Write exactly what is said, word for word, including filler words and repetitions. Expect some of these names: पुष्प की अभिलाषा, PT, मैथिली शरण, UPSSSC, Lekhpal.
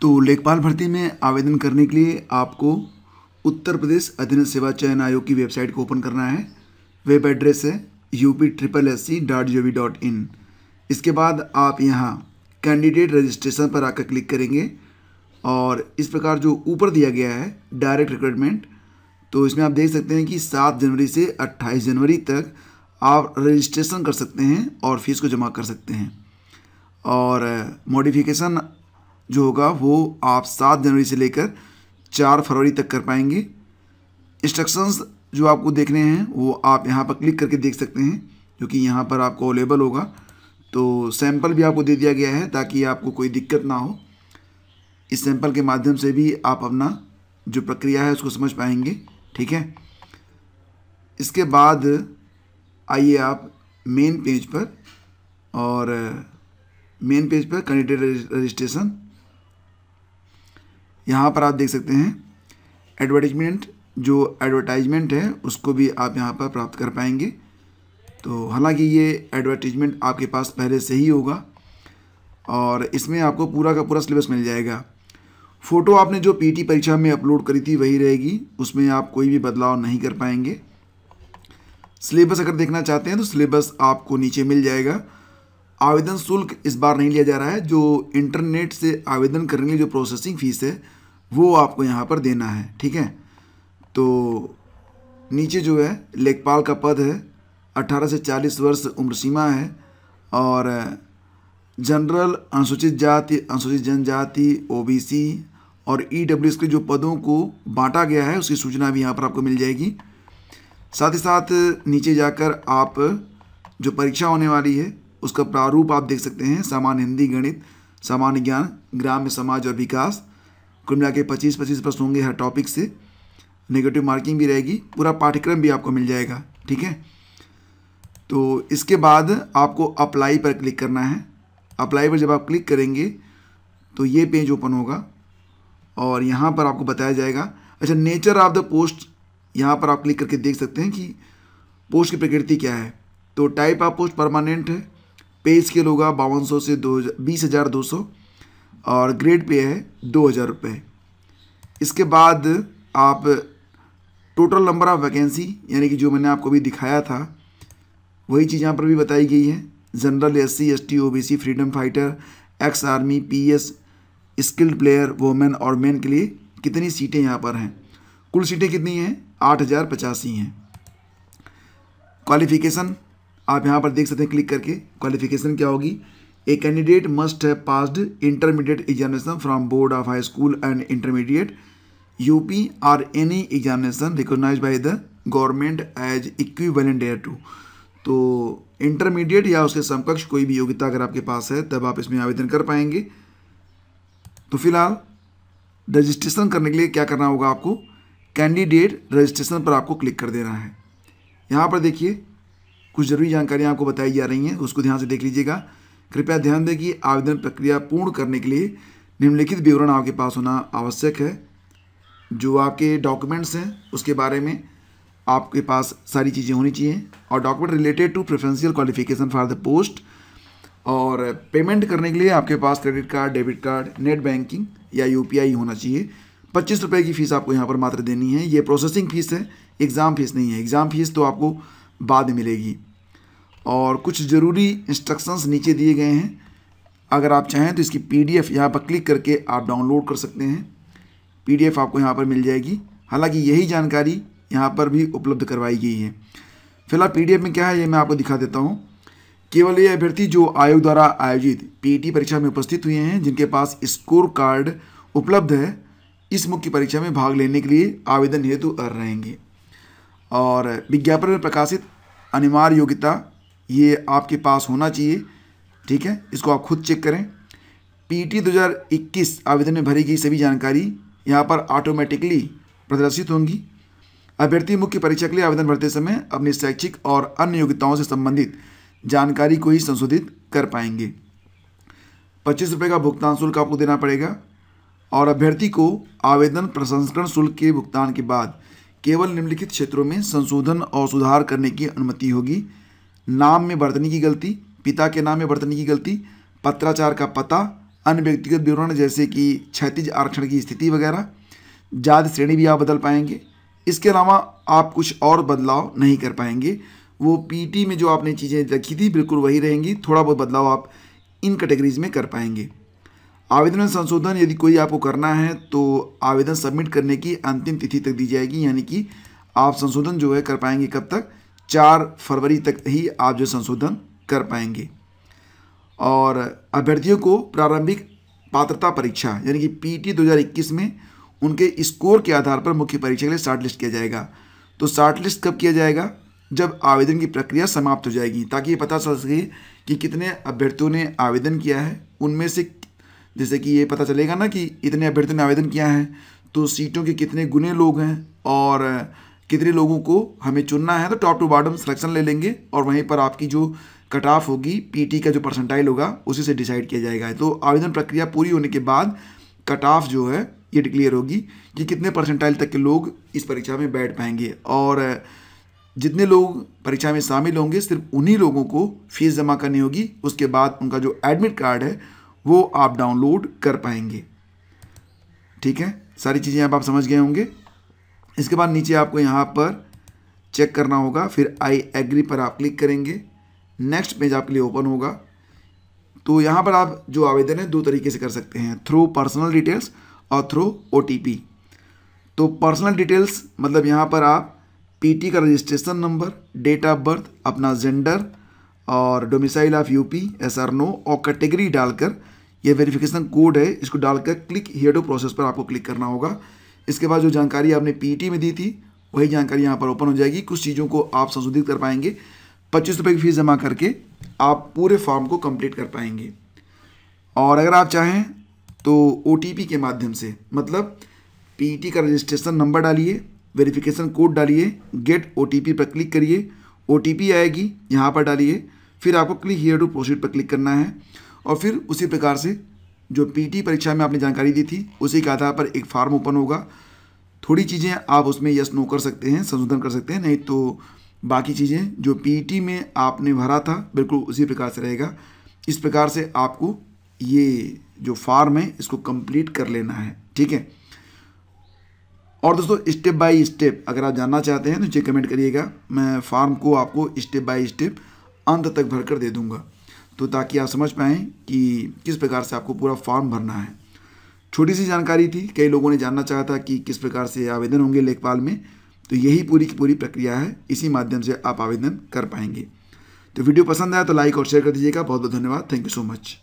तो लेखपाल भर्ती में आवेदन करने के लिए आपको उत्तर प्रदेश अधीनस्थ सेवा चयन आयोग की वेबसाइट को ओपन करना है। वेब एड्रेस है U P triple S C dot G O V dot in. इसके बाद आप यहाँ कैंडिडेट रजिस्ट्रेशन पर आकर क्लिक करेंगे और इस प्रकार जो ऊपर दिया गया है डायरेक्ट रिक्रूटमेंट, तो इसमें आप देख सकते हैं कि सात जनवरी से अट्ठाईस जनवरी तक आप रजिस्ट्रेशन कर सकते हैं और फीस को जमा कर सकते हैं। और मॉडिफिकेशन जो होगा वो आप सात जनवरी से लेकर चार फरवरी तक कर पाएंगे। इंस्ट्रक्शंस जो आपको देखने हैं वो आप यहाँ पर क्लिक करके देख सकते हैं, जो कि यहाँ पर आपको अवेलेबल होगा। तो सैंपल भी आपको दे दिया गया है ताकि आपको कोई दिक्कत ना हो। इस सैंपल के माध्यम से भी आप अपना जो प्रक्रिया है उसको समझ पाएंगे, ठीक है। इसके बाद आइए आप मेन पेज पर, और मेन पेज पर कैंडिडेट रजिस्ट्रेशन यहाँ पर आप देख सकते हैं। एडवर्टाइजमेंट, जो एडवर्टाइजमेंट है उसको भी आप यहाँ पर प्राप्त कर पाएंगे। तो हालांकि ये एडवर्टाइजमेंट आपके पास पहले से ही होगा और इसमें आपको पूरा का पूरा सिलेबस मिल जाएगा। फ़ोटो आपने जो पीटी परीक्षा में अपलोड करी थी वही रहेगी, उसमें आप कोई भी बदलाव नहीं कर पाएंगे। सिलेबस अगर देखना चाहते हैं तो सिलेबस आपको नीचे मिल जाएगा। आवेदन शुल्क इस बार नहीं लिया जा रहा है, जो इंटरनेट से आवेदन करने के लिए जो प्रोसेसिंग फ़ीस है वो आपको यहाँ पर देना है, ठीक है। तो नीचे जो है लेखपाल का पद है, अठारह से चालीस वर्ष उम्र सीमा है, और जनरल, अनुसूचित जाति, अनुसूचित जनजाति, ओबीसी और ईडब्ल्यूएस के जो पदों को बांटा गया है उसकी सूचना भी यहाँ पर आपको मिल जाएगी। साथ ही साथ नीचे जाकर आप जो परीक्षा होने वाली है उसका प्रारूप आप देख सकते हैं। सामान्य हिंदी, गणित, सामान्य ज्ञान, ग्राम्य समाज और विकास, कुल मिला के पच्चीस पच्चीस प्रश्न होंगे हर टॉपिक से। नेगेटिव मार्किंग भी रहेगी, पूरा पाठ्यक्रम भी आपको मिल जाएगा, ठीक है। तो इसके बाद आपको अप्लाई पर क्लिक करना है। अप्लाई पर जब आप क्लिक करेंगे तो ये पेज ओपन होगा और यहाँ पर आपको बताया जाएगा। अच्छा, नेचर ऑफ द पोस्ट यहाँ पर आप क्लिक करके देख सकते हैं कि पोस्ट की प्रकृति क्या है। तो टाइप ऑफ पोस्ट परमानेंट है, पे स्केल होगा बावन सौ से दो बीस हज़ार दो सौ और ग्रेड पे है दो हज़ार रुपये। इसके बाद आप टोटल नंबर ऑफ वैकेंसी, यानी कि जो मैंने आपको भी दिखाया था वही चीज़ यहाँ पर भी बताई गई है। General, SC, ST, OBC, freedom fighter, ex army, PS, skilled player, women और मेन के लिए कितनी सीटें यहाँ पर हैं। कुल सीटें कितनी हैं? आठ हज़ार पचासी हैं। क्वालिफिकेशन आप यहाँ पर देख सकते हैं क्लिक करके। क्वालिफिकेशन क्या होगी? A candidate must have passed intermediate examination from board of high school and intermediate, UP or any examination recognise by the government as equivalent thereto. तो इंटरमीडिएट या उसके समकक्ष कोई भी योग्यता अगर आपके पास है तब आप इसमें आवेदन कर पाएंगे। तो फिलहाल रजिस्ट्रेशन करने के लिए क्या करना होगा आपको? कैंडिडेट रजिस्ट्रेशन पर आपको क्लिक कर देना है। यहाँ पर देखिए कुछ ज़रूरी जानकारियाँ आपको बताई जा रही हैं, उसको ध्यान से देख लीजिएगा। कृपया ध्यान दें कि आवेदन प्रक्रिया पूर्ण करने के लिए निम्नलिखित विवरण आपके पास होना आवश्यक है। जो आपके डॉक्यूमेंट्स हैं उसके बारे में आपके पास सारी चीज़ें होनी चाहिए, और document related to preferential qualification for the post. और पेमेंट करने के लिए आपके पास credit card, debit card, net banking या यूपीआई होना चाहिए। पच्चीस रुपये की फ़ीस आपको यहाँ पर मात्र देनी है। ये प्रोसेसिंग फ़ीस है, एग्ज़ाम फ़ीस नहीं है। एग्ज़ाम फ़ीस तो आपको बाद में मिलेगी। और कुछ ज़रूरी इंस्ट्रक्शंस नीचे दिए गए हैं, अगर आप चाहें तो इसकी पीडीएफ यहाँ पर क्लिक करके आप डाउनलोड कर सकते हैं। पीडीएफ आपको यहाँ पर मिल जाएगी। हालाँकि यही जानकारी यहाँ पर भी उपलब्ध करवाई गई है। फिलहाल पीडीएफ में क्या है ये मैं आपको दिखा देता हूँ। केवल ये अभ्यर्थी जो आयोग द्वारा आयोजित पीटी परीक्षा में उपस्थित हुए हैं, जिनके पास स्कोर कार्ड उपलब्ध है, इस मुख्य परीक्षा में भाग लेने के लिए आवेदन हेतु अर्ह रहेंगे। और विज्ञापन में प्रकाशित अनिवार्य योग्यता ये आपके पास होना चाहिए, ठीक है। इसको आप खुद चेक करें। पीटी दो हज़ार इक्कीस आवेदन में भरी गई सभी जानकारी यहाँ पर ऑटोमेटिकली प्रदर्शित होंगी। अभ्यर्थी मुख्य परीक्षा के लिए आवेदन भरते समय अपनी शैक्षिक और अन्य योग्यताओं से संबंधित जानकारी को ही संशोधित कर पाएंगे। पच्चीस रुपये का भुगतान शुल्क आपको देना पड़ेगा, और अभ्यर्थी को आवेदन प्रसंस्करण शुल्क के भुगतान के बाद केवल निम्नलिखित क्षेत्रों में संशोधन और सुधार करने की अनुमति होगी। नाम में बरतने की गलती, पिता के नाम में बरतने की गलती, पत्राचार का पता, अन्य व्यक्तिगत विवरण जैसे कि क्षैतिज आरक्षण की स्थिति वगैरह, जाति श्रेणी भी आप बदल पाएंगे। इसके अलावा आप कुछ और बदलाव नहीं कर पाएंगे। वो पीटी में जो आपने चीज़ें रखी थी बिल्कुल वही रहेंगी, थोड़ा बहुत बदलाव आप इन कैटेगरीज में कर पाएंगे। आवेदन संशोधन यदि कोई आपको करना है तो आवेदन सबमिट करने की अंतिम तिथि तक दी जाएगी, यानी कि आप संशोधन जो है कर पाएंगे कब तक, चार फरवरी तक ही आप जो संशोधन कर पाएंगे। और अभ्यर्थियों को प्रारंभिक पात्रता परीक्षा यानी कि पीटी दो हज़ार इक्कीस में उनके स्कोर के आधार पर मुख्य परीक्षा के लिए शार्ट लिस्ट किया जाएगा। तो शार्ट लिस्ट कब किया जाएगा, जब आवेदन की प्रक्रिया समाप्त हो जाएगी, ताकि ये पता चल सके कि कितने अभ्यर्थियों ने आवेदन किया है। उनमें से जैसे कि ये पता चलेगा ना कि इतने अभ्यर्थियों ने आवेदन किया है तो सीटों के कितने गुने लोग हैं और कितने लोगों को हमें चुनना है, तो टॉप टू बॉटम सिलेक्शन ले लेंगे और वहीं पर आपकी जो कट ऑफ होगी, पीटी का जो परसेंटाइल होगा, उसी से डिसाइड किया जाएगा। तो आवेदन प्रक्रिया पूरी होने के बाद कट ऑफ जो है ये डिक्लेयर होगी कि कितने परसेंटाइल तक के लोग इस परीक्षा में बैठ पाएंगे, और जितने लोग परीक्षा में शामिल होंगे सिर्फ उन्हीं लोगों को फीस जमा करनी होगी। उसके बाद उनका जो एडमिट कार्ड है वो आप डाउनलोड कर पाएंगे। ठीक है, सारी चीज़ें अब आप समझ गए होंगे। इसके बाद नीचे आपको यहाँ पर चेक करना होगा, फिर आई एग्री पर आप क्लिक करेंगे, नेक्स्ट पेज आपके लिए ओपन होगा। तो यहाँ पर आप जो आवेदन है दो तरीके से कर सकते हैं, थ्रू पर्सनल डिटेल्स और थ्रू ओ टी पी। तो पर्सनल डिटेल्स मतलब यहाँ पर आप पीटी का registration number, date of birth, अपना जेंडर और domicile of UP yes or no और कैटेगरी डालकर, ये वेरिफिकेशन कोड है, इसको डालकर क्लिक हियर टू प्रोसेस पर आपको क्लिक करना होगा। इसके बाद जो जानकारी आपने पीटी में दी थी वही जानकारी यहाँ पर ओपन हो जाएगी। कुछ चीज़ों को आप संशोधित कर पाएंगे, पच्चीस रुपये की फीस जमा करके आप पूरे फॉर्म को कंप्लीट कर पाएंगे। और अगर आप चाहें तो ओटीपी के माध्यम से, मतलब पीटी का रजिस्ट्रेशन नंबर डालिए, वेरिफिकेशन कोड डालिए, गेट ओटीपी पर क्लिक करिए, ओटीपी आएगी यहाँ पर डालिए, फिर आपको क्लिक हियर टू प्रोसीड पर क्लिक करना है। और फिर उसी प्रकार से जो पीटी परीक्षा में आपने जानकारी दी थी उसी के आधार पर एक फार्म ओपन होगा। थोड़ी चीज़ें आप उसमें यस नो कर सकते हैं, संशोधन कर सकते हैं, नहीं तो बाकी चीज़ें जो पीटी में आपने भरा था बिल्कुल उसी प्रकार से रहेगा। इस प्रकार से आपको ये जो फार्म है इसको कंप्लीट कर लेना है। ठीक है, और दोस्तों स्टेप बाय स्टेप अगर आप जानना चाहते हैं तो मुझे कमेंट करिएगा, मैं फार्म को आपको स्टेप बाय स्टेप अंत तक भर कर दे दूँगा, तो ताकि आप समझ पाएँ कि किस प्रकार से आपको पूरा फॉर्म भरना है। छोटी सी जानकारी थी, कई लोगों ने जानना चाहा था कि किस प्रकार से आवेदन होंगे लेखपाल में, तो यही पूरी की पूरी प्रक्रिया है, इसी माध्यम से आप आवेदन कर पाएंगे। तो वीडियो पसंद आया तो लाइक और शेयर कर दीजिएगा। बहुत बहुत धन्यवाद, थैंक यू सो मच।